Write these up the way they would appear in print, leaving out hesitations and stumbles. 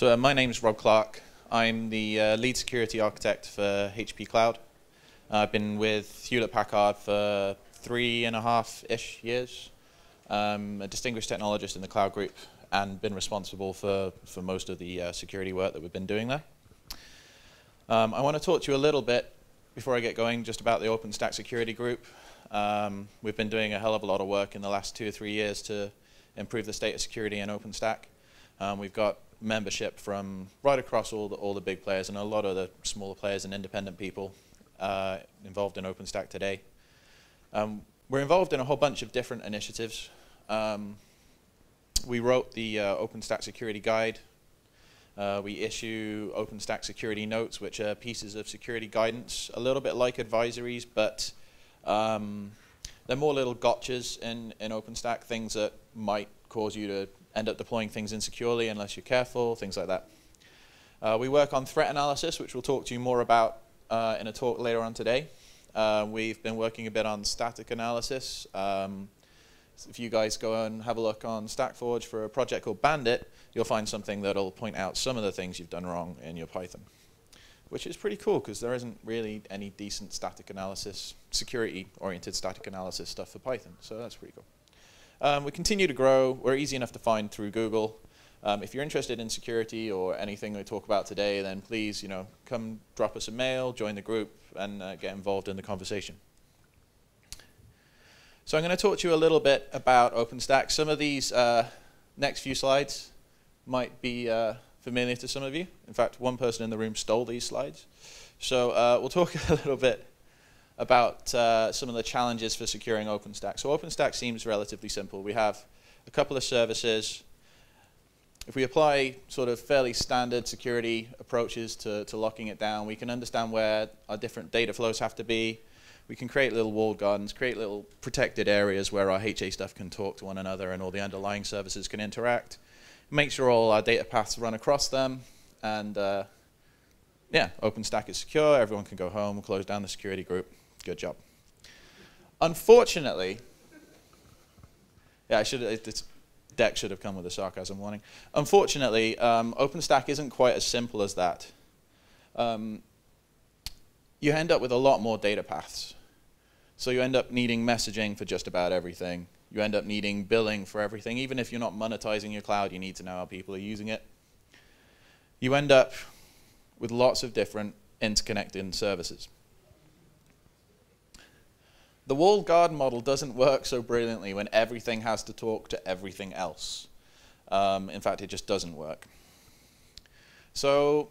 So my name is Rob Clark. I'm the lead security architect for HP Cloud. I've been with Hewlett Packard for 3.5-ish years. A distinguished technologist in the cloud group and been responsible for most of the security work that we've been doing there. I want to talk to you a little bit, before I get going, just about the OpenStack security group. We've been doing a hell of a lot of work in the last 2 or 3 years to improve the state of security in OpenStack. We've got membership from right across all the big players and a lot of the smaller players and independent people involved in OpenStack today. We're involved in a whole bunch of different initiatives. We wrote the OpenStack security guide. We issue OpenStack security notes, which are pieces of security guidance, a little bit like advisories, but they're more little gotchas in OpenStack, things that might cause you to end up deploying things insecurely unless you're careful, things like that. We work on threat analysis, which we'll talk to you more about in a talk later on today. We've been working a bit on static analysis. If you guys go and have a look on StackForge for a project called Bandit, you'll find something that'll point out some of the things you've done wrong in your Python, which is pretty cool because there isn't really any decent static analysis, security-oriented static analysis stuff for Python, so that's pretty cool. We continue to grow. We're easy enough to find through Google. If you're interested in security or anything we talk about today, then please, come drop us a mail, join the group, and get involved in the conversation. So I'm going to talk to you a little bit about OpenStack. Some of these next few slides might be familiar to some of you. In fact, one person in the room stole these slides. So we'll talk a little bit about some of the challenges for securing OpenStack. So OpenStack seems relatively simple. We have a couple of services. If we apply sort of fairly standard security approaches to locking it down, we can understand where our different data flows have to be. We can create little walled gardens, create little protected areas where our HA stuff can talk to one another and all the underlying services can interact. Make sure all our data paths run across them, and yeah, OpenStack is secure, everyone can go home, close down the security group. Good job. Unfortunately, yeah, this deck should have come with a sarcasm warning. Unfortunately, OpenStack isn't quite as simple as that. You end up with a lot more data paths. So you end up needing messaging for just about everything. You end up needing billing for everything. Even if you're not monetizing your cloud, you need to know how people are using it. You end up with lots of different interconnected services. The walled garden model doesn't work so brilliantly when everything has to talk to everything else. In fact, it just doesn't work. So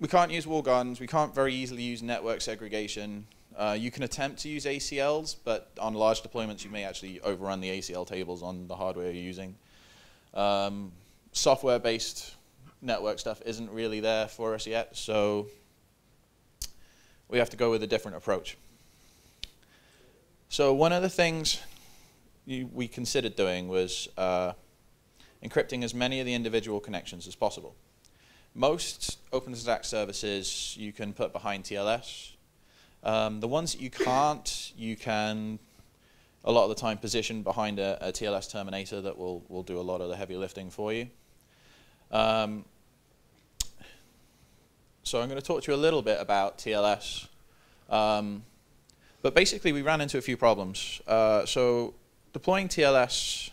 we can't use walled gardens. We can't very easily use network segregation. You can attempt to use ACLs, but on large deployments, you may actually overrun the ACL tables on the hardware you're using. Software-based network stuff isn't really there for us yet, so we have to go with a different approach. So one of the things we considered doing was encrypting as many of the individual connections as possible. Most OpenStack services you can put behind TLS. The ones that you can't, you can a lot of the time position behind a TLS terminator that will do a lot of the heavy lifting for you. So I'm going to talk to you a little bit about TLS. But basically, we ran into a few problems. So deploying TLS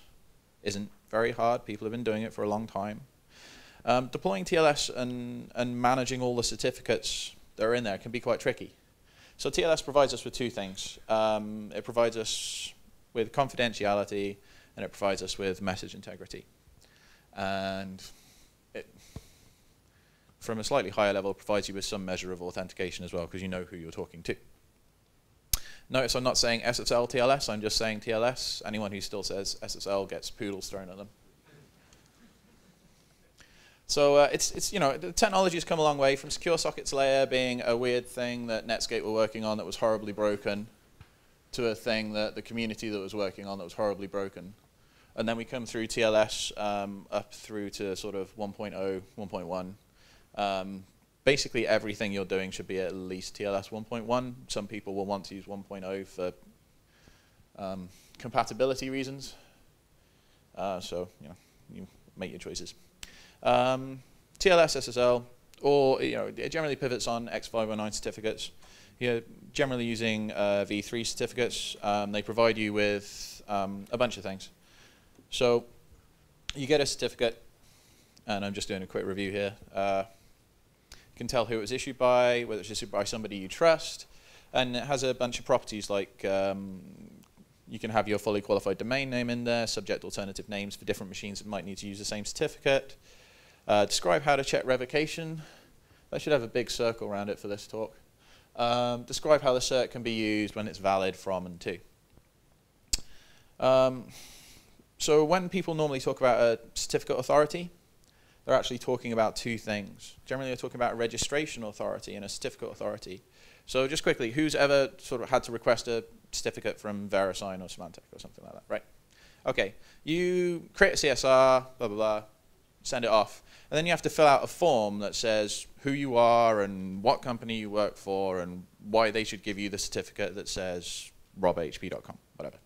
isn't very hard. People have been doing it for a long time. Deploying TLS and managing all the certificates that are in there can be quite tricky. So TLS provides us with two things. It provides us with confidentiality, and it provides us with message integrity. And it, from a slightly higher level, provides you with some measure of authentication as well, because you know who you're talking to. Notice I'm not saying SSL TLS, I'm just saying TLS. Anyone who still says SSL gets poodles thrown at them. So the technology has come a long way from secure sockets layer being a weird thing that Netscape were working on that was horribly broken to a thing that the community that was working on that was horribly broken. And then we come through TLS up through to sort of 1.0, 1.1. Basically, everything you're doing should be at least TLS 1.1. Some people will want to use 1.0 for compatibility reasons. So you make your choices. TLS, SSL, or it generally pivots on X.509 certificates. You're generally using V3 certificates. They provide you with a bunch of things. So you get a certificate, and I'm just doing a quick review here. You can tell who it was issued by, whether it's issued by somebody you trust, and it has a bunch of properties like you can have your fully qualified domain name in there, subject alternative names for different machines that might need to use the same certificate, describe how to check revocation. That should have a big circle around it for this talk. Describe how the cert can be used when it's valid from and to. So when people normally talk about a certificate authority, they're actually talking about two things. Generally, they're talking about a registration authority and a certificate authority. So just quickly, who's ever sort of had to request a certificate from VeriSign or Symantec or something like that, right? Okay, you create a CSR, blah, blah, blah, send it off. And then you have to fill out a form that says who you are and what company you work for and why they should give you the certificate that says robhp.com, whatever.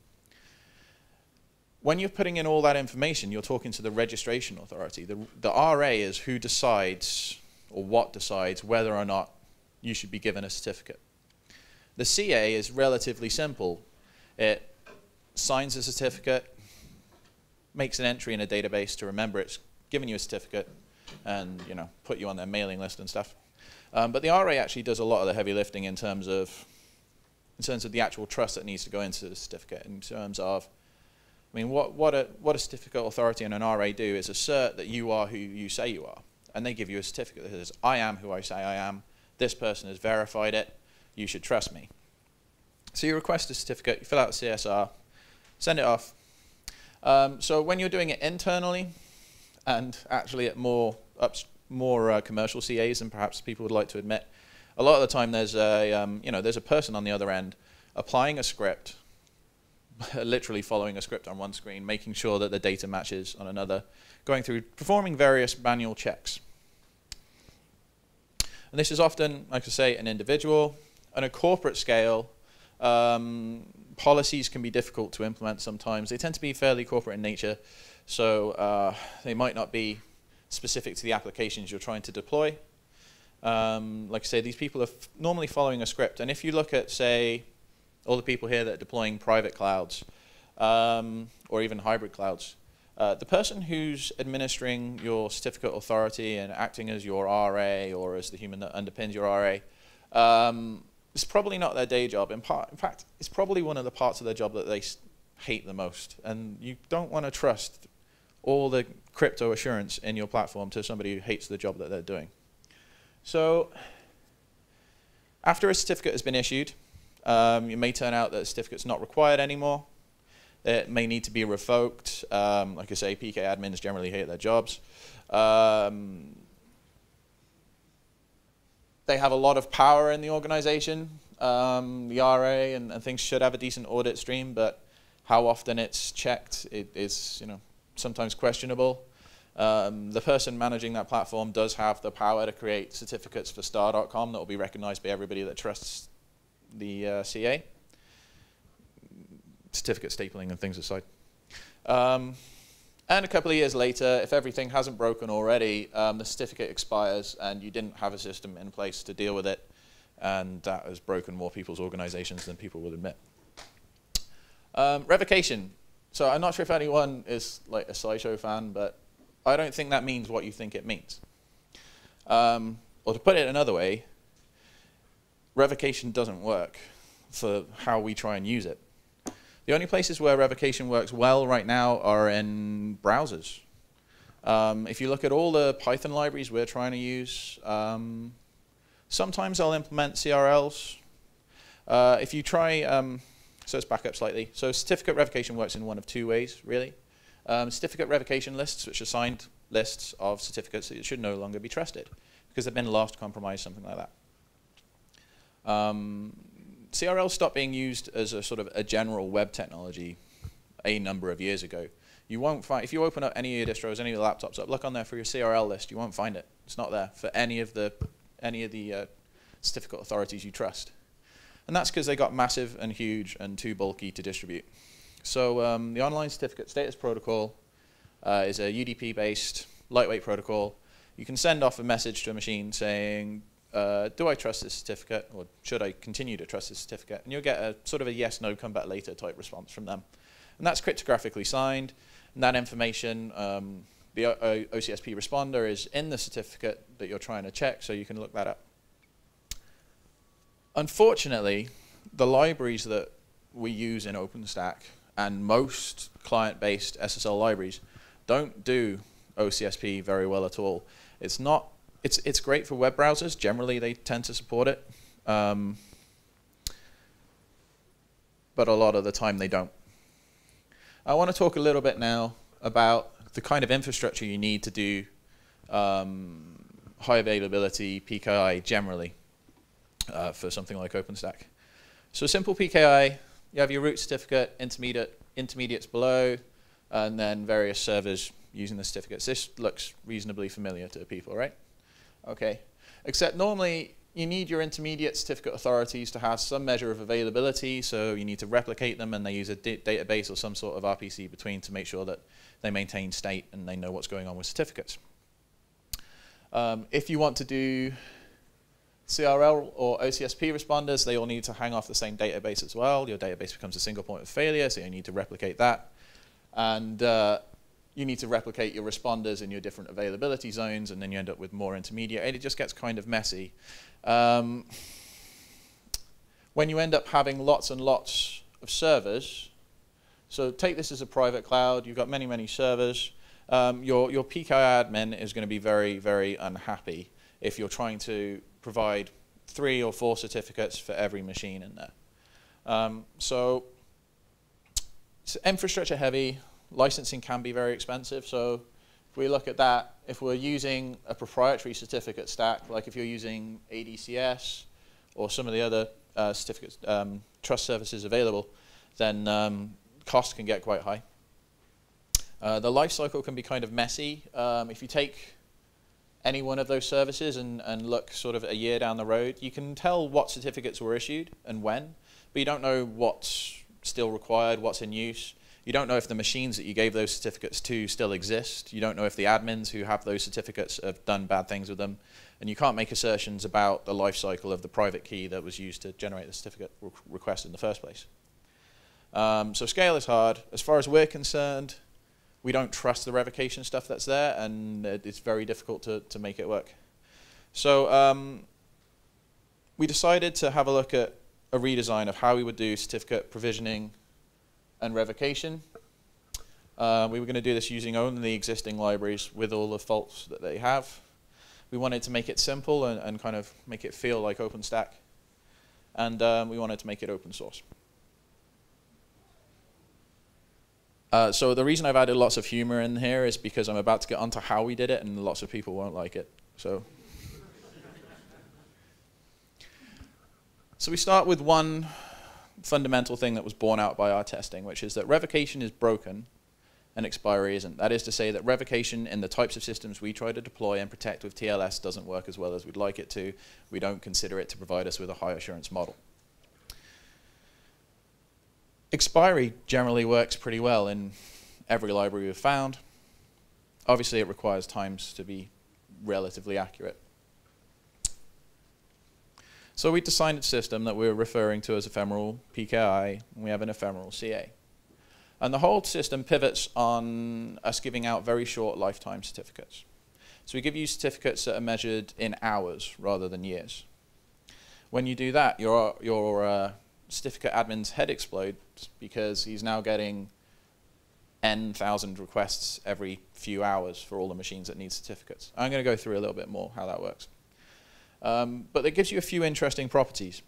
When you're putting in all that information, you're talking to the registration authority. The RA is who decides or what decides whether or not you should be given a certificate. The CA is relatively simple. It signs a certificate, makes an entry in a database to remember it's given you a certificate, and put you on their mailing list and stuff. But the RA actually does a lot of the heavy lifting in terms of the actual trust that needs to go into the certificate. In terms of, I mean, what a certificate authority and an RA do is assert that you are who you say you are, and they give you a certificate that says, "I am who I say I am. This person has verified it. You should trust me." So you request a certificate, you fill out a CSR, send it off. So when you're doing it internally, and actually at more commercial CAs than perhaps people would like to admit, a lot of the time there's a there's a person on the other end applying a script, literally following a script on one screen, making sure that the data matches on another, going through, performing various manual checks. And this is often, like I say, an individual. On a corporate scale, policies can be difficult to implement sometimes. They tend to be fairly corporate in nature, so they might not be specific to the applications you're trying to deploy. Like I say, these people are normally following a script. And if you look at, say, all the people here that are deploying private clouds or even hybrid clouds, the person who's administering your certificate authority and acting as your RA or as the human that underpins your RA, it's probably not their day job. In fact, it's probably one of the parts of their job that they hate the most. And you don't want to trust all the crypto assurance in your platform to somebody who hates the job that they're doing. So after a certificate has been issued, it may turn out that the certificate's not required anymore. It may need to be revoked. Like I say, PK admins generally hate their jobs. They have a lot of power in the organization. The RA and things should have a decent audit stream, but how often it's checked is sometimes questionable. The person managing that platform does have the power to create certificates for star.com that will be recognized by everybody that trusts the CA. Certificate stapling and things aside. And a couple of years later, if everything hasn't broken already, the certificate expires and you didn't have a system in place to deal with it, and that has broken more people's organizations than people would admit. Revocation. So I'm not sure if anyone is like a SciShow fan, but I don't think that means what you think it means. Or to put it another way, revocation doesn't work for how we try and use it. The only places where revocation works well right now are in browsers. If you look at all the Python libraries we're trying to use, sometimes they'll implement CRLs. If you try, so let's back up slightly. So certificate revocation works in one of two ways, really. Certificate revocation lists, which are signed lists of certificates that should no longer be trusted because they've been lost, compromised, something like that. CRL stopped being used as a sort of a general web technology a number of years ago. You won't find, if you open up any of your distros, any of the laptops up, look on there for your CRL list, you won't find it. It's not there for any of the certificate authorities you trust. And that's because they got massive and huge and too bulky to distribute. So the Online Certificate Status Protocol is a UDP-based lightweight protocol. You can send off a message to a machine saying, do I trust this certificate, or should I continue to trust this certificate? And you'll get a sort of a yes, no, come back later type response from them. And that's cryptographically signed. And that information, the OCSP responder is in the certificate that you're trying to check, so you can look that up. Unfortunately, the libraries that we use in OpenStack and most client-based SSL libraries don't do OCSP very well at all. It's not. It's great for web browsers. Generally, they tend to support it, but a lot of the time they don't. I want to talk a little bit now about the kind of infrastructure you need to do high availability PKI generally for something like OpenStack. So simple PKI, you have your root certificate, intermediates below, and then various servers using the certificates. This looks reasonably familiar to people, right? Okay, except normally you need your intermediate certificate authorities to have some measure of availability, so you need to replicate them, and they use a database or some sort of RPC between to make sure that they maintain state and they know what's going on with certificates. If you want to do CRL or OCSP responders, they all need to hang off the same database as well. Your database becomes a single point of failure, so you need to replicate that. And you need to replicate your responders in your different availability zones, and then you end up with more intermediate. And it just gets kind of messy. When you end up having lots and lots of servers, so take this as a private cloud, you've got many, many servers, your PKI admin is going to be very, very unhappy if you're trying to provide 3 or 4 certificates for every machine in there. So it's infrastructure heavy, licensing can be very expensive. So if we look at that, if we're using a proprietary certificate stack, like if you're using ADCS or some of the other certificate trust services available, then costs can get quite high. The life cycle can be kind of messy. If you take any one of those services and look sort of a year down the road, you can tell what certificates were issued and when, but you don't know what's still required, what's in use. You don't know if the machines that you gave those certificates to still exist. You don't know if the admins who have those certificates have done bad things with them. And you can't make assertions about the life cycle of the private key that was used to generate the certificate request in the first place. So scale is hard. As far as we're concerned, we don't trust the revocation stuff that's there, and it's very difficult to make it work. So we decided to have a look at a redesign of how we would do certificate provisioning and revocation. We were going to do this using only the existing libraries with all the faults that they have. We wanted to make it simple and kind of make it feel like OpenStack. And we wanted to make it open source. So the reason I've added lots of humor in here is because I'm about to get onto how we did it, and lots of people won't like it. So we start with one fundamental thing that was borne out by our testing, which is that revocation is broken and expiry isn't. That is to say that revocation in the types of systems we try to deploy and protect with TLS doesn't work as well as we'd like it to. We don't consider it to provide us with a high assurance model. Expiry generally works pretty well in every library we've found. Obviously, it requires times to be relatively accurate. So we designed a system that we're referring to as ephemeral PKI, and we have an ephemeral CA. And the whole system pivots on us giving out very short lifetime certificates. So we give you certificates that are measured in hours rather than years. When you do that, your certificate admin's head explodes because he's now getting N,000 requests every few hours for all the machines that need certificates. I'm going to go through a little bit more how that works. But that gives you a few interesting properties.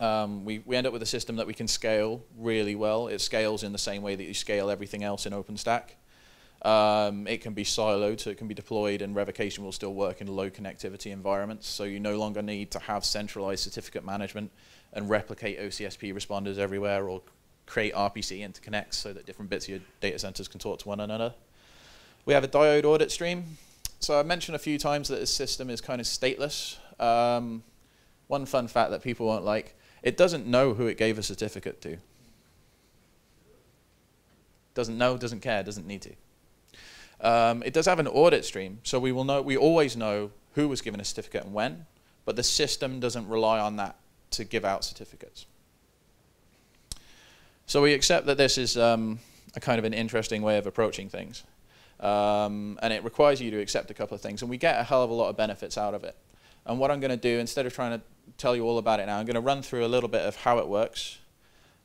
We end up with a system that we can scale really well. It scales in the same way that you scale everything else in OpenStack. It can be siloed, so it can be deployed, and revocation will still work in low connectivity environments, so you no longer need to have centralized certificate management and replicate OCSP responders everywhere or create RPC interconnects so that different bits of your data centers can talk to one another. We have a diode audit stream. So I mentioned a few times that this system is kind of stateless. One fun fact that people won't like, it doesn't know who it gave a certificate to. Doesn't know, doesn't care, doesn't need to. It does have an audit stream, so we will know, we always know who was given a certificate and when, but the system doesn't rely on that to give out certificates. So we accept that this is a kind of an interesting way of approaching things. And it requires you to accept a couple of things, and we get a hell of a lot of benefits out of it. And what I'm going to do, instead of trying to tell you all about it now, I'm going to run through a little bit of how it works.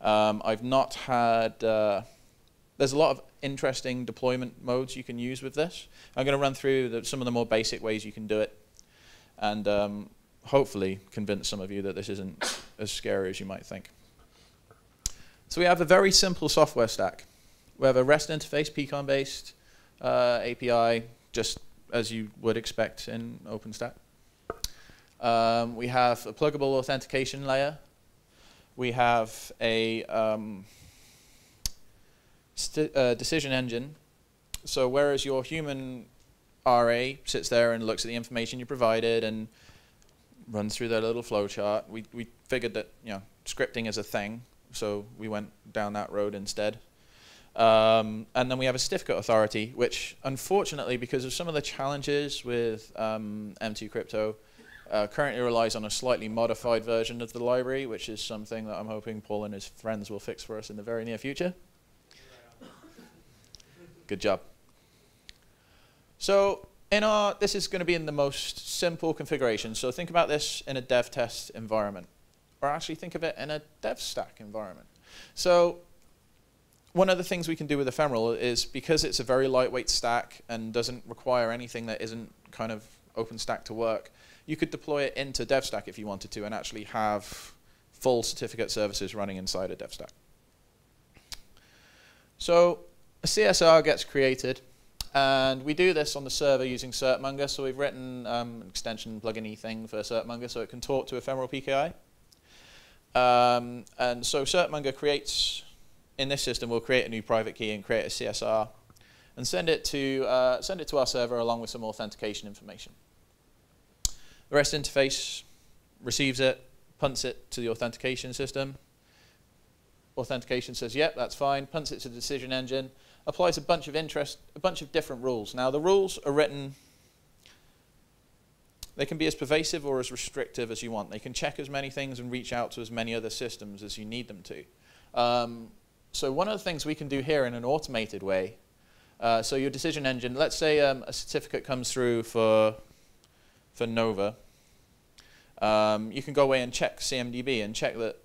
I've not had, there's a lot of interesting deployment modes you can use with this. I'm going to run through some of the more basic ways you can do it, and hopefully convince some of you that this isn't as scary as you might think. So we have a very simple software stack. We have a REST interface, Pecan based, API, just as you would expect in OpenStack. We have a pluggable authentication layer. We have a decision engine. So whereas your human RA sits there and looks at the information you provided and runs through their little flow chart, we figured that, you know, scripting is a thing, so we went down that road instead. And then we have a certificate authority, which unfortunately, because of some of the challenges with M2 Crypto, currently relies on a slightly modified version of the library, which is something that I'm hoping Paul and his friends will fix for us in the very near future. Good job. So in our, this is going to be in the most simple configuration. So think about this in a dev test environment, or actually think of it in a dev stack environment. So one of the things we can do with Ephemeral is, because it's a very lightweight stack and doesn't require anything that isn't kind of OpenStack to work, you could deploy it into DevStack if you wanted to and actually have full certificate services running inside a DevStack. So a CSR gets created, and we do this on the server using Certmonger. So we've written an extension plugin-y thing for Certmonger so it can talk to Ephemeral PKI. And so Certmonger creates, in this system, we'll create a new private key and create a CSR and send it to our server along with some authentication information. The REST interface receives it, punts it to the authentication system. Authentication says, yep, that's fine, punts it to the decision engine, applies a bunch of different rules. Now, the rules are written, they can be as pervasive or as restrictive as you want. They can check as many things and reach out to as many other systems as you need them to. So one of the things we can do here in an automated way, so your decision engine, let's say a certificate comes through for Nova, you can go away and check CMDB and check that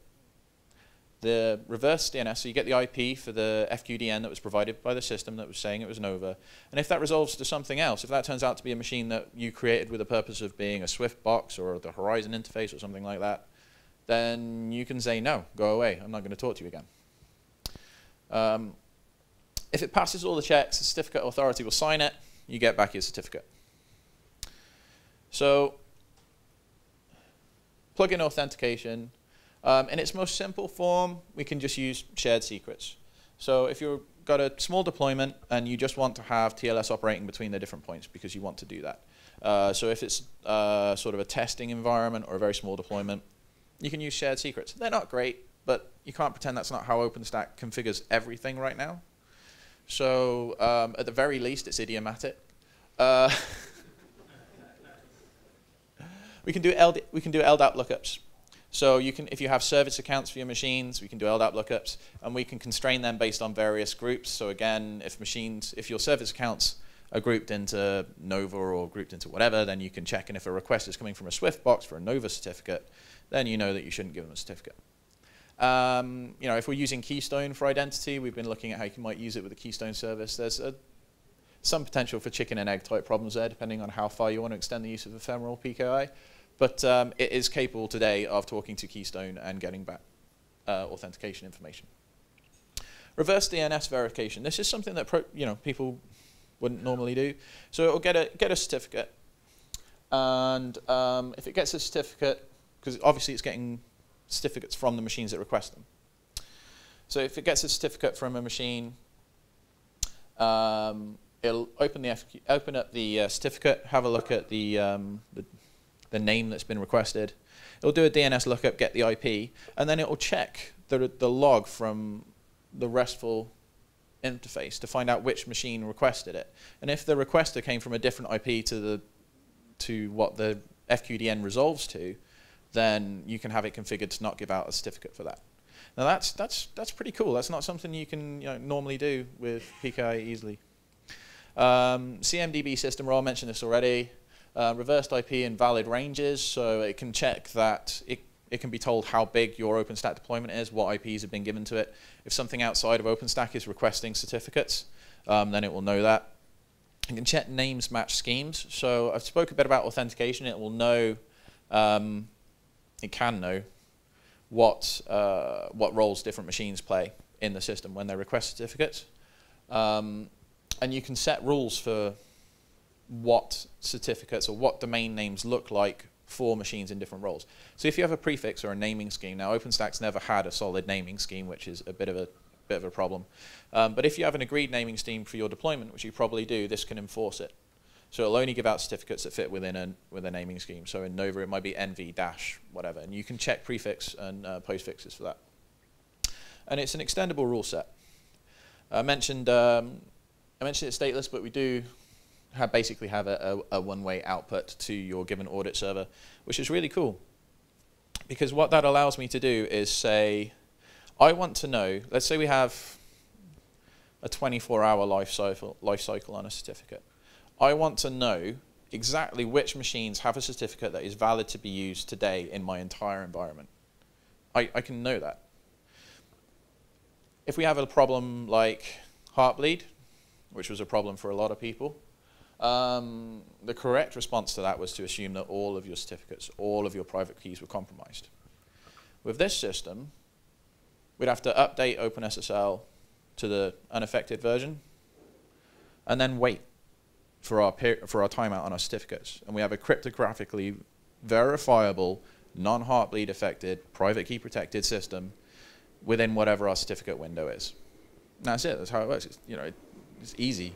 the reverse DNS, so you get the IP for the FQDN that was provided by the system that was saying it was Nova, and if that resolves to something else, if that turns out to be a machine that you created with the purpose of being a Swift box or the Horizon interface or something like that, then you can say, no, go away, I'm not going to talk to you again. If it passes all the checks, the certificate authority will sign it, you get back your certificate. So, plugin authentication. In its most simple form, we can just use shared secrets. So if you've got a small deployment and you just want to have TLS operating between the different points because you want to do that. So if it's sort of a testing environment or a very small deployment, you can use shared secrets. They're not great, but you can't pretend that's not how OpenStack configures everything right now. So at the very least, it's idiomatic. We can do LDAP lookups. So you can, if you have service accounts for your machines, we can do LDAP lookups, and we can constrain them based on various groups. So again, if your service accounts are grouped into Nova or grouped into whatever, then you can check. And if a request is coming from a Swift box for a Nova certificate, then you know that you shouldn't give them a certificate. You know, if we're using Keystone for identity, we've been looking at how you might use it with the Keystone service. There's some potential for chicken and egg type problems there, depending on how far you want to extend the use of Ephemeral PKI. But it is capable today of talking to Keystone and getting back authentication information. Reverse DNS verification. This is something that people wouldn't normally do. So it will get a certificate, and if it gets a certificate, because obviously it's getting certificates from the machines that request them. So if it gets a certificate from a machine, it'll open up the certificate, have a look at the name that's been requested. It'll do a DNS lookup, get the IP, and then it'll check the log from the RESTful interface to find out which machine requested it. And if the requester came from a different IP to what the FQDN resolves to, then you can have it configured to not give out a certificate for that. Now that's pretty cool. That's not something you can normally do with PKI easily. CMDB system, Rob mentioned this already. Reversed IP and valid ranges, so it can check that it can be told how big your OpenStack deployment is, what IPs have been given to it. If something outside of OpenStack is requesting certificates, then it will know that. You can check names match schemes. So I've spoke a bit about authentication. It will know, it can know what roles different machines play in the system when they request certificates. And you can set rules for what certificates or what domain names look like for machines in different roles. So if you have a prefix or a naming scheme, now OpenStack's never had a solid naming scheme, which is a bit of a problem. But if you have an agreed naming scheme for your deployment, which you probably do, this can enforce it. So it'll only give out certificates that fit within a naming scheme. So in Nova, it might be NV dash whatever, and you can check prefix and postfixes for that. And it's an extendable rule set. I mentioned it's stateless, but we do basically have a one-way output to your given audit server, which is really cool. Because what that allows me to do is say, I want to know, let's say we have a 24-hour life cycle on a certificate. I want to know exactly which machines have a certificate that is valid to be used today in my entire environment. I can know that. If we have a problem like Heartbleed, which was a problem for a lot of people, the correct response to that was to assume that all of your certificates, all of your private keys were compromised. With this system, we'd have to update OpenSSL to the unaffected version and then wait for our timeout on our certificates. And we have a cryptographically verifiable, non-Heartbleed affected, private key protected system within whatever our certificate window is. And that's it, that's how it works. It's, it's easy.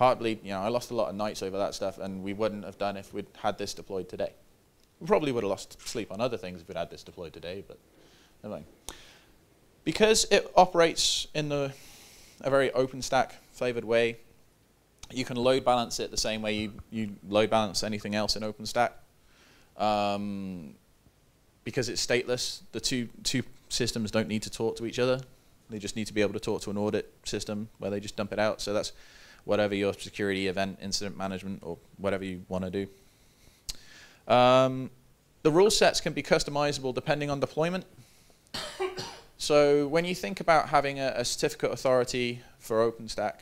Heartbleed, I lost a lot of nights over that stuff, and we wouldn't have done if we'd had this deployed today. We probably would have lost sleep on other things if we'd had this deployed today, but never mind. Because it operates in a very OpenStack flavored way, you can load balance it the same way you load balance anything else in OpenStack. Because it's stateless, the two systems don't need to talk to each other. They just need to be able to talk to an audit system where they just dump it out. So that's whatever your security event, incident management, or whatever you want to do. The rule sets can be customizable depending on deployment. So when you think about having a certificate authority for OpenStack,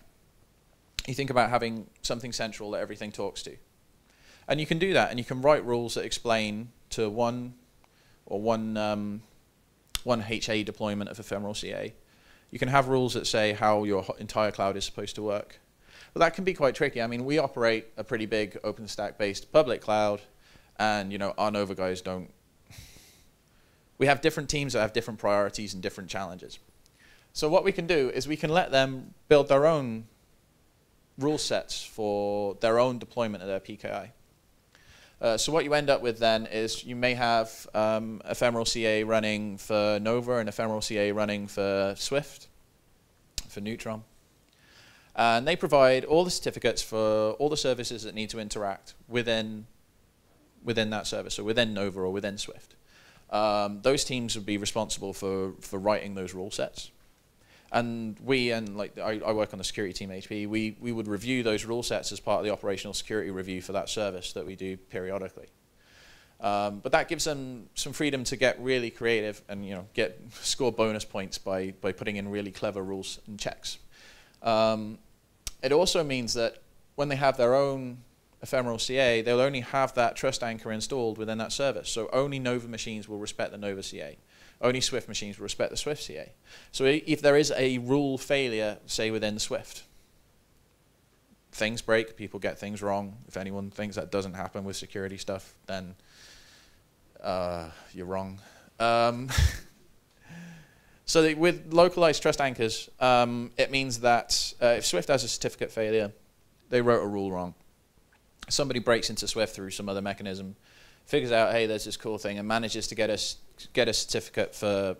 you think about having something central that everything talks to. And you can do that, and you can write rules that explain to one HA deployment of ephemeral CA. You can have rules that say how your entire cloud is supposed to work. But that can be quite tricky. I mean, we operate a pretty big OpenStack-based public cloud, and our Nova guys don't. We have different teams that have different priorities and different challenges. So what we can do is we can let them build their own rule sets for their own deployment of their PKI. So what you end up with then is you may have ephemeral CA running for Nova and ephemeral CA running for Swift, for Neutron. And they provide all the certificates for all the services that need to interact within that service, or within Nova or within Swift. Those teams would be responsible for writing those rule sets. And I work on the security team HP, we would review those rule sets as part of the operational security review for that service that we do periodically. But that gives them some freedom to get really creative and score bonus points by putting in really clever rules and checks. It also means that when they have their own ephemeral CA, they'll only have that trust anchor installed within that service. So only Nova machines will respect the Nova CA. Only Swift machines will respect the Swift CA. So if there is a rule failure, say within Swift, things break, people get things wrong. If anyone thinks that doesn't happen with security stuff, then you're wrong. So that with localized trust anchors, it means that if Swift has a certificate failure, they wrote a rule wrong. Somebody breaks into Swift through some other mechanism, figures out, hey, there's this cool thing, and manages to get a certificate for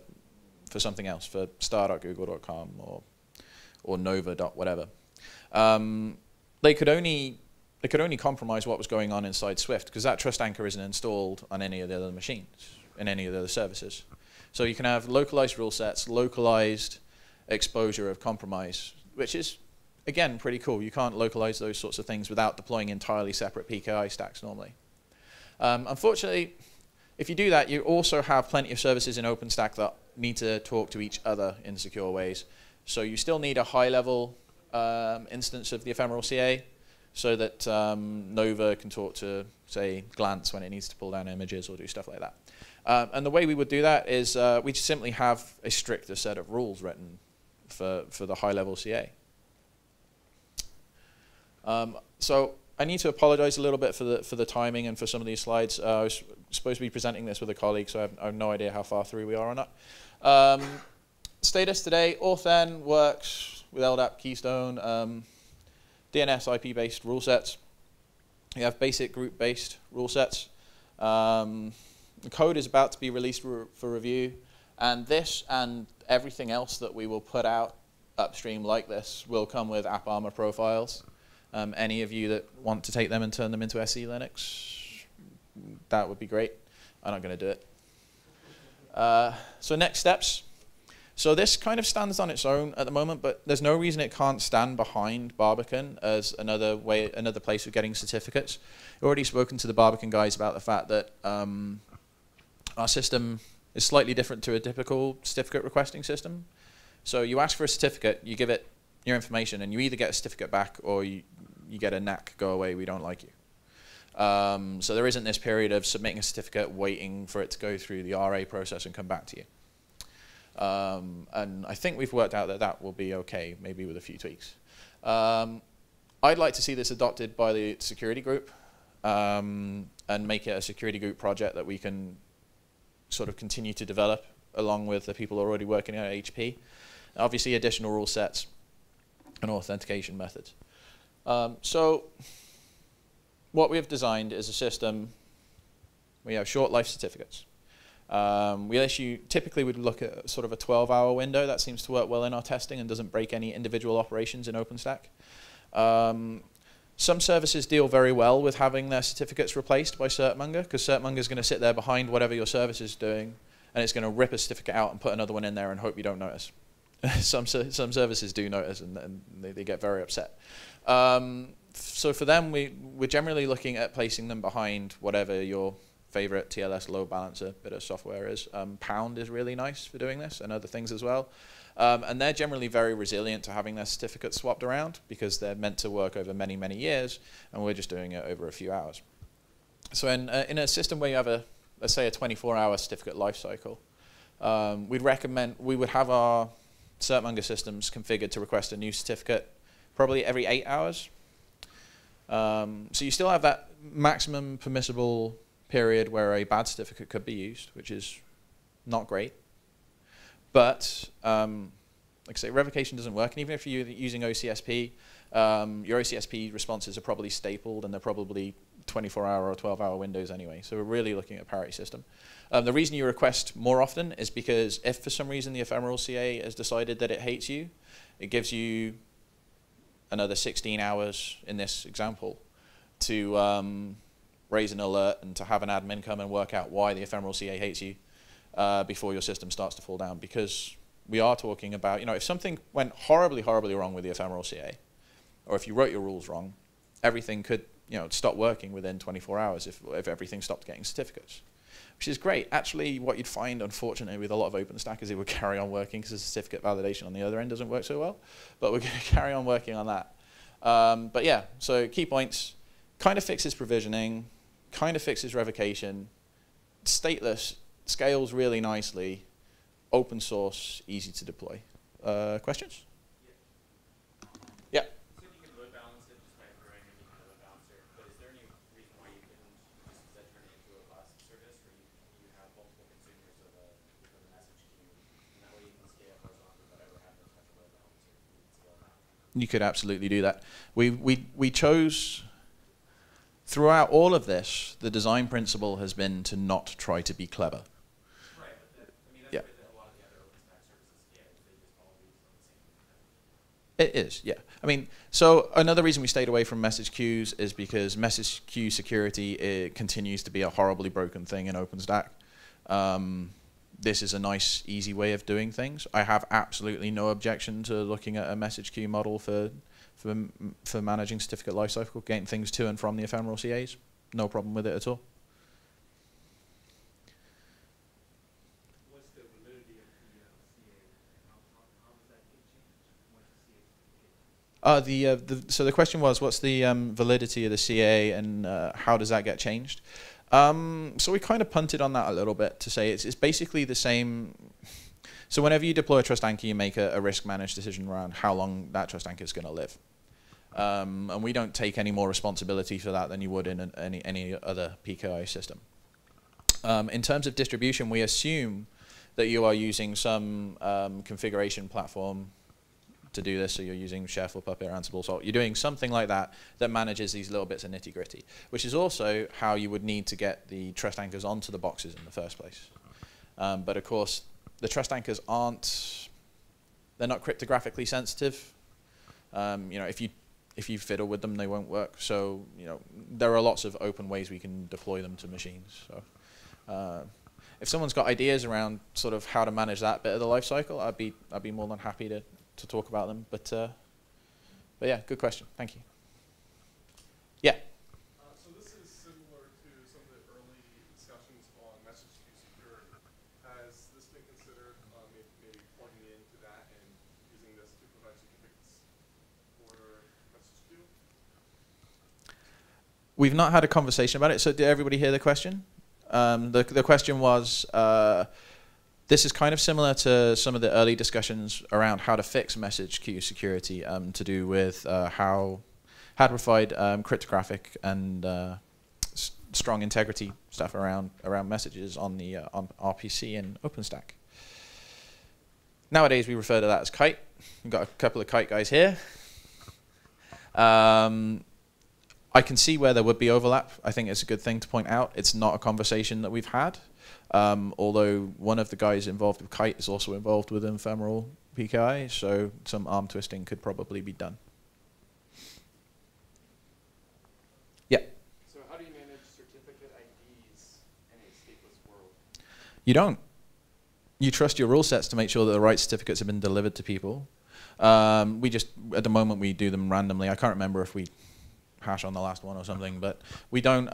something else, for star.google.com or or Nova.whatever. They could only compromise what was going on inside Swift, because that trust anchor isn't installed on any of the other machines, in any of the other services. So you can have localized rule sets, localized exposure of compromise, which is, again, pretty cool. You can't localize those sorts of things without deploying entirely separate PKI stacks normally. Unfortunately, if you do that, you also have plenty of services in OpenStack that need to talk to each other in secure ways. So you still need a high-level instance of the ephemeral CA so that Nova can talk to, say, Glance when it needs to pull down images or do stuff like that. And the way we would do that is we just simply have a stricter set of rules written for the high-level CA. So I need to apologize a little bit for the timing and for some of these slides. I was supposed to be presenting this with a colleague, so I have no idea how far through we are or not. Status today, authn works with LDAP, Keystone, DNS IP-based rule sets. You have basic group-based rule sets. The code is about to be released for review, and this and everything else that we will put out upstream like this will come with AppArmor profiles. Any of you that want to take them and turn them into SE Linux, that would be great. I'm not going to do it. So next steps. So this kind of stands on its own at the moment, but there's no reason it can't stand behind Barbican as another place of getting certificates. I've already spoken to the Barbican guys about the fact that our system is slightly different to a typical certificate requesting system. So you ask for a certificate, you give it your information, and you either get a certificate back or you get a knack, go away, we don't like you. So there isn't this period of submitting a certificate, waiting for it to go through the RA process and come back to you. And I think we've worked out that that will be okay, maybe with a few tweaks. I'd like to see this adopted by the security group and make it a security group project that we can sort of continue to develop along with the people already working at HP. Obviously additional rule sets and authentication methods. So what we have designed is a system. We have short life certificates. Typically we'd look at sort of a 12-hour window. That seems to work well in our testing and doesn't break any individual operations in OpenStack. Some services deal very well with having their certificates replaced by Certmonger, because Certmonger is going to sit there behind whatever your service is doing, and it's going to rip a certificate out and put another one in there and hope you don't notice. Some services do notice, and they get very upset. So for them, we're generally looking at placing them behind whatever your favorite TLS load balancer bit of software is. Pound is really nice for doing this, and other things as well. And they're generally very resilient to having their certificates swapped around, because they're meant to work over many, many years, and we're just doing it over a few hours. So in a system where you have, let's say, a 24-hour certificate lifecycle, we would have our Certmonger systems configured to request a new certificate probably every 8 hours. So you still have that maximum permissible period where a bad certificate could be used, which is not great. But like I say, revocation doesn't work. And even if you're using OCSP, your OCSP responses are probably stapled, and they're probably 24-hour or 12-hour windows anyway. So we're really looking at a parity system. The reason you request more often is because if for some reason the ephemeral CA has decided that it hates you, it gives you another 16 hours in this example to raise an alert and to have an admin come and work out why the ephemeral CA hates you before your system starts to fall down. Because we are talking about, if something went horribly, horribly wrong with the ephemeral CA, or if you wrote your rules wrong, everything could stop working within 24 hours if everything stopped getting certificates, which is great. Actually, what you'd find, unfortunately, with a lot of OpenStack is it would carry on working because the certificate validation on the other end doesn't work so well, but we're going to carry on working on that. But yeah, so key points, kind of fixes provisioning, kind of fixes revocation, stateless, scales really nicely, open source, easy to deploy. Questions? You could absolutely do that. We chose, throughout all of this, the design principle has been to not try to be clever. Right, but that's yeah. The way that a lot of the other OpenStack services get, they just all do the same thing. It is, yeah. I mean, so another reason we stayed away from message queues is because message queue security, it continues to be a horribly broken thing in OpenStack. This is a nice, easy way of doing things. I have absolutely no objection to looking at a message queue model for managing certificate lifecycle, getting things to and from the ephemeral CAs. No problem with it at all. So the question was, what's the validity of the CA and how does that get changed? So we kind of punted on that a little bit to say it's basically the same. So whenever you deploy a trust anchor, you make a risk managed decision around how long that trust anchor is going to live. And we don't take any more responsibility for that than you would in any other PKI system. In terms of distribution, we assume that you are using some configuration platform to do this, so you're using Chef or Puppet or Ansible, so you're doing something like that that manages these little bits of nitty-gritty, which is also how you would need to get the trust anchors onto the boxes in the first place. But of course, the trust anchors they're not cryptographically sensitive. You know, if you fiddle with them, they won't work. So you know, there are lots of open ways we can deploy them to machines. So if someone's got ideas around sort of how to manage that bit of the life cycle, I'd be more than happy to talk about them, but yeah, good question. Thank you. Yeah. So this is similar to some of the early discussions on message queue security. Has this been considered maybe pointing into that and using this to provide certificates for message queue? We've not had a conversation about it. So did everybody hear the question? The question was. This is kind of similar to some of the early discussions around how to fix message queue security to do with how to provide cryptographic and strong integrity stuff around messages on the on RPC and OpenStack. Nowadays we refer to that as Kite. We've got a couple of Kite guys here. I can see where there would be overlap. I think it's a good thing to point out. It's not a conversation that we've had. Although one of the guys involved with Kite is also involved with ephemeral PKI, so some arm twisting could probably be done. Yeah? So how do you manage certificate IDs in a stateless world? You don't. You trust your rule sets to make sure that the right certificates have been delivered to people. We just, at the moment, we do them randomly. I can't remember if we hash on the last one or something, but we don't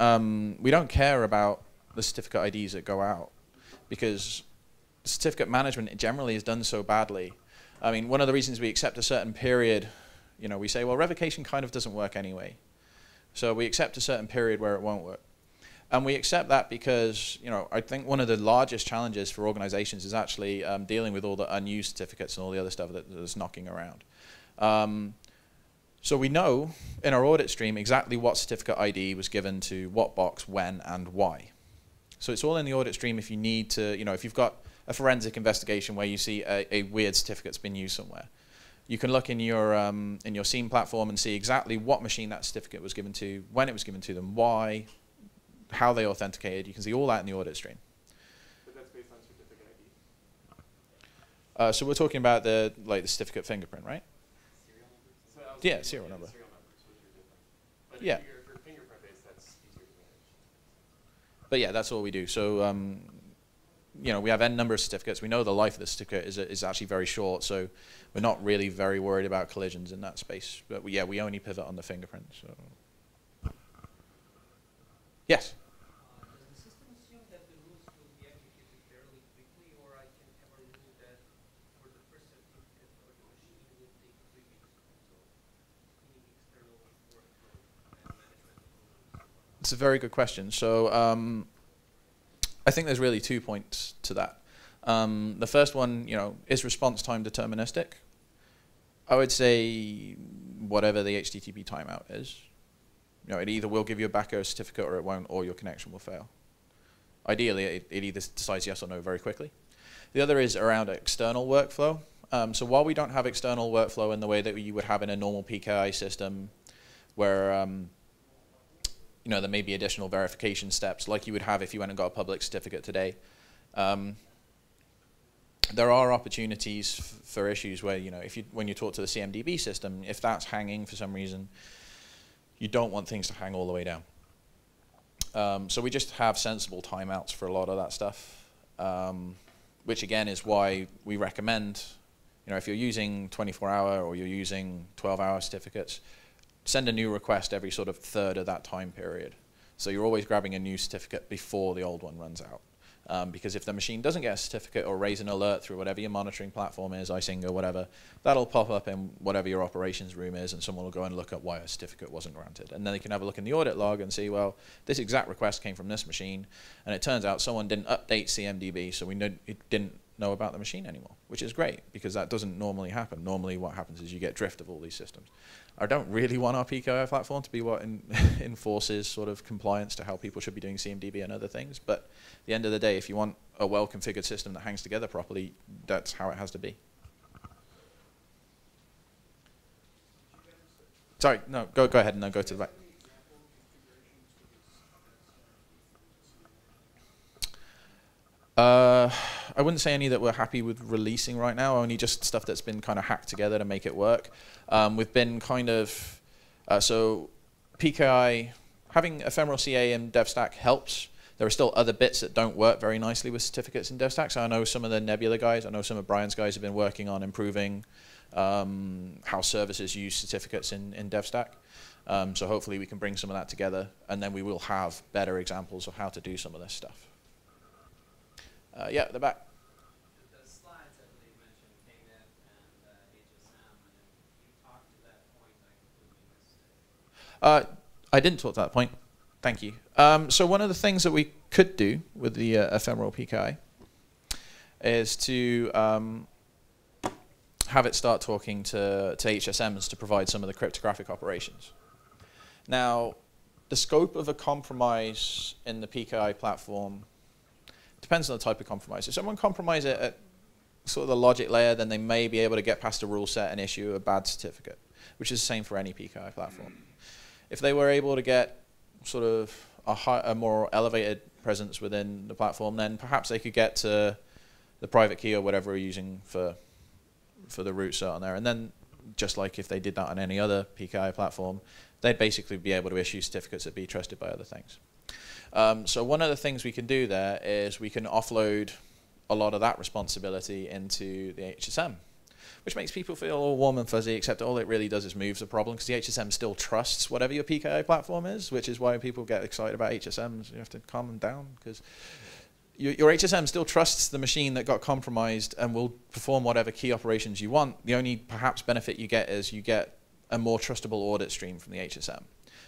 care about the certificate IDs that go out, because certificate management generally is done so badly. I mean, one of the reasons we accept a certain period, you know, we say, well, revocation kind of doesn't work anyway. So we accept a certain period where it won't work. And we accept that because, you know, I think one of the largest challenges for organizations is actually dealing with all the unused certificates and all the other stuff that's knocking around. So we know in our audit stream exactly what certificate ID was given to what box, when, and why. So it's all in the audit stream if you need to, you know, if you've got a forensic investigation where you see a weird certificate's been used somewhere. You can look in your SIEM platform and see exactly what machine that certificate was given to, when it was given to them, why, how they authenticated. You can see all that in the audit stream. But that's based on certificate ID? So we're talking about the certificate fingerprint, right? Serial number? So yeah, serial number. Serial numbers, which are different. But yeah. But yeah, that's all we do. So, you know, we have n number of certificates. We know the life of the certificate is actually very short, so we're not really very worried about collisions in that space. But yeah, we only pivot on the fingerprint. So, yes. Does the system assume that the rules will be executed fairly quickly, or I can have a rule that for the first certificate or the machine it will take 3 weeks? So, any external workflow and management? It's a very good question. So. I think there's really 2 points to that. The first one, you know, is response time deterministic? I would say whatever the HTTP timeout is. You know, it either will give you a back error certificate or it won't, or your connection will fail. Ideally, it either decides yes or no very quickly. The other is around external workflow. So while we don't have external workflow in the way that you would have in a normal PKI system where you know, there may be additional verification steps like you would have if you went and got a public certificate today. there are opportunities for issues where, you know, if you, when you talk to the CMDB system, if that's hanging for some reason, you don't want things to hang all the way down. So we just have sensible timeouts for a lot of that stuff, which again is why we recommend, you know, if you're using 24-hour or you're using 12-hour certificates, send a new request every sort of third of that time period. So you're always grabbing a new certificate before the old one runs out. Because if the machine doesn't get a certificate or raise an alert through whatever your monitoring platform is, Isingo, whatever, that'll pop up in whatever your operations room is, and someone will go and look at why a certificate wasn't granted. And then they can have a look in the audit log and see, well, this exact request came from this machine, and it turns out someone didn't update CMDB, so it didn't know about the machine anymore, which is great, because that doesn't normally happen. Normally what happens is you get drift of all these systems. I don't really want our PKI platform to be what enforces sort of compliance to how people should be doing CMDB and other things, but at the end of the day, if you want a well-configured system that hangs together properly, that's how it has to be. Sorry, no, go ahead and then go to the back. I wouldn't say any that we're happy with releasing right now, only just stuff that's been kind of hacked together to make it work. We've been kind of, so PKI, having ephemeral CA in DevStack helps. There are still other bits that don't work very nicely with certificates in DevStack. So I know some of the Nebula guys, I know some of Brian's guys have been working on improving how services use certificates in DevStack. So hopefully we can bring some of that together, and then we will have better examples of how to do some of this stuff. Yeah, at the back. The slides, I believe, mentioned KMIP and HSM, and if you talked to that point, I completely missed it. I didn't talk to that point. Thank you. So one of the things that we could do with the ephemeral PKI is to have it start talking to HSMs to provide some of the cryptographic operations. Now, the scope of a compromise in the PKI platform depends on the type of compromise. If someone compromises it at sort of the logic layer, then they may be able to get past a rule set and issue a bad certificate, which is the same for any PKI platform. If they were able to get sort of a more elevated presence within the platform, then perhaps they could get to the private key or whatever we're using for the root cert on there. And then, just like if they did that on any other PKI platform, they'd basically be able to issue certificates that be trusted by other things. So one of the things we can do there is we can offload a lot of that responsibility into the HSM, which makes people feel all warm and fuzzy, except all it really does is moves the problem, because the HSM still trusts whatever your PKI platform is, which is why people get excited about HSMs. You have to calm them down, because your HSM still trusts the machine that got compromised and will perform whatever key operations you want. The only perhaps benefit you get is you get a more trustable audit stream from the HSM.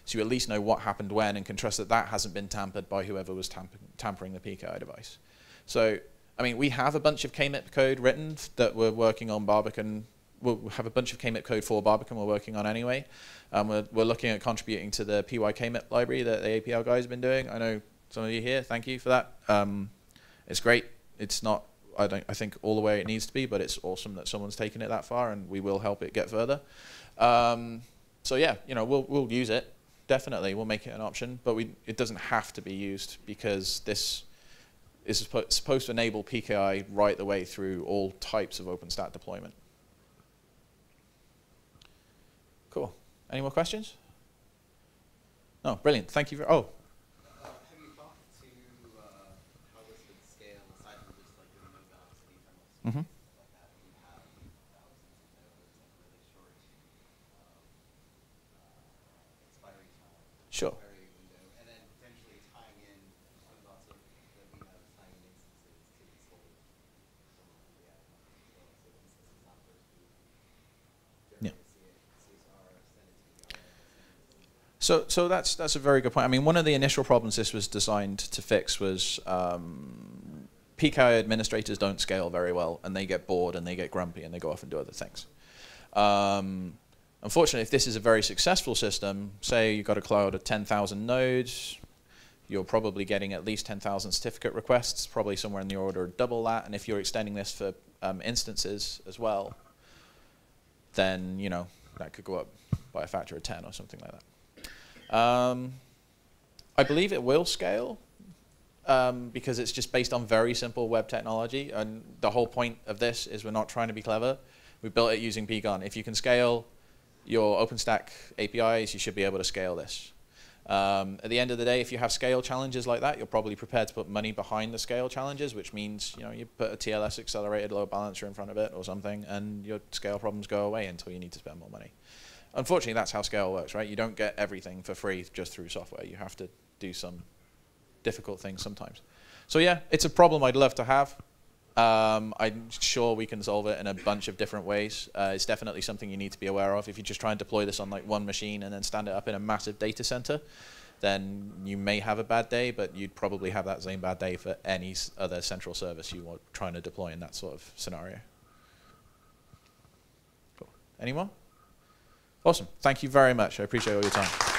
So you at least know what happened when and can trust that that hasn't been tampered by whoever was tampering the PKI device. So, I mean, we have a bunch of KMIP code written that we're working on Barbican. We'll have a bunch of KMIP code for Barbican we're working on anyway. We're looking at contributing to the PYKMIP library that the APL guys have been doing. I know some of you here, thank you for that. It's great. It's not, I think, all the way it needs to be, but it's awesome that someone's taken it that far, and we will help it get further. So yeah, you know, we'll use it. Definitely, we'll make it an option, but it doesn't have to be used, because this is supposed to enable PKI right the way through all types of OpenStack deployment. Cool. Any more questions? No, brilliant. Thank you. Have you thought to how this would scale aside from just like doing no validity terms? Sure. And then potentially tying in some of the signing instances to these holders. Yeah. So that's a very good point. I mean, one of the initial problems this was designed to fix was PKI administrators don't scale very well, and they get bored and they get grumpy and they go off and do other things. Unfortunately, if this is a very successful system, say you've got a cloud of 10,000 nodes, you're probably getting at least 10,000 certificate requests, probably somewhere in the order of double that. And if you're extending this for instances as well, then, you know, that could go up by a factor of 10 or something like that. I believe it will scale. because it's just based on very simple web technology. And the whole point of this is we're not trying to be clever. We built it using Pecan. If you can scale your OpenStack APIs, you should be able to scale this. At the end of the day, if you have scale challenges like that, you're probably prepared to put money behind the scale challenges, which means you put a TLS accelerated load balancer in front of it or something, and your scale problems go away until you need to spend more money. Unfortunately, that's how scale works, right? You don't get everything for free just through software. You have to do some difficult things sometimes. So yeah, it's a problem I'd love to have. I'm sure we can solve it in a bunch of different ways. It's definitely something you need to be aware of. If you just try and deploy this on like one machine and then stand it up in a massive data center, then you may have a bad day, but you'd probably have that same bad day for any other central service you are trying to deploy in that sort of scenario. Cool. Anyone? Awesome. Thank you very much. I appreciate all your time.